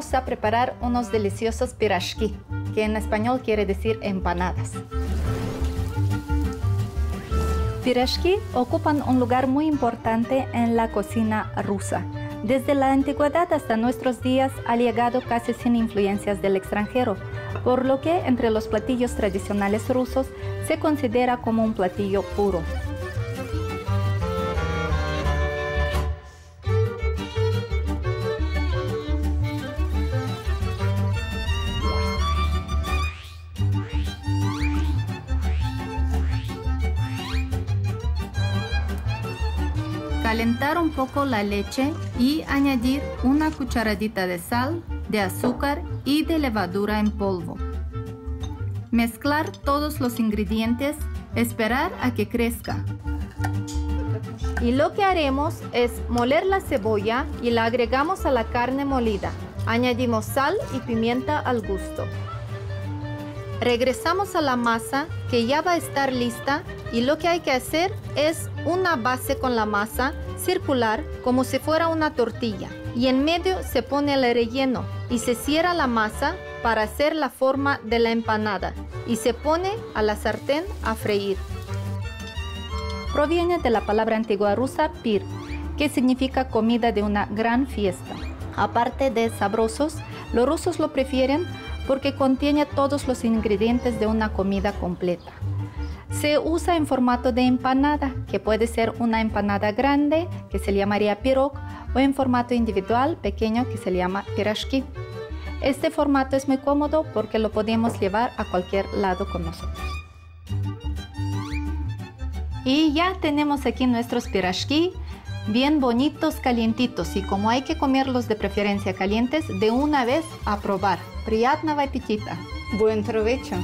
vamos a preparar unos deliciosos pirozhki, que en español quiere decir empanadas. Pirozhki ocupan un lugar muy importante en la cocina rusa. Desde la antigüedad hasta nuestros días ha llegado casi sin influencias del extranjero, por lo que entre los platillos tradicionales rusos se considera como un platillo puro. Calentar un poco la leche y añadir una cucharadita de sal, de azúcar y de levadura en polvo. Mezclar todos los ingredientes, esperar a que crezca. Y lo que haremos es moler la cebolla y la agregamos a la carne molida. Añadimos sal y pimienta al gusto. Regresamos a la masa que ya va a estar lista y lo que hay que hacer es una base con la masa circular como si fuera una tortilla y en medio se pone el relleno y se cierra la masa para hacer la forma de la empanada y se pone a la sartén a freír. Proviene de la palabra antigua rusa pir, que significa comida de una gran fiesta. Aparte de sabrosos, los rusos lo prefieren porque contiene todos los ingredientes de una comida completa. Se usa en formato de empanada, que puede ser una empanada grande, que se llamaría pirog, o en formato individual pequeño, que se llama pirozhki. Este formato es muy cómodo porque lo podemos llevar a cualquier lado con nosotros. Y ya tenemos aquí nuestros pirozhki, bien bonitos, calientitos, y como hay que comerlos de preferencia calientes, de una vez a probar. Приятного аппетита! Buen provecho.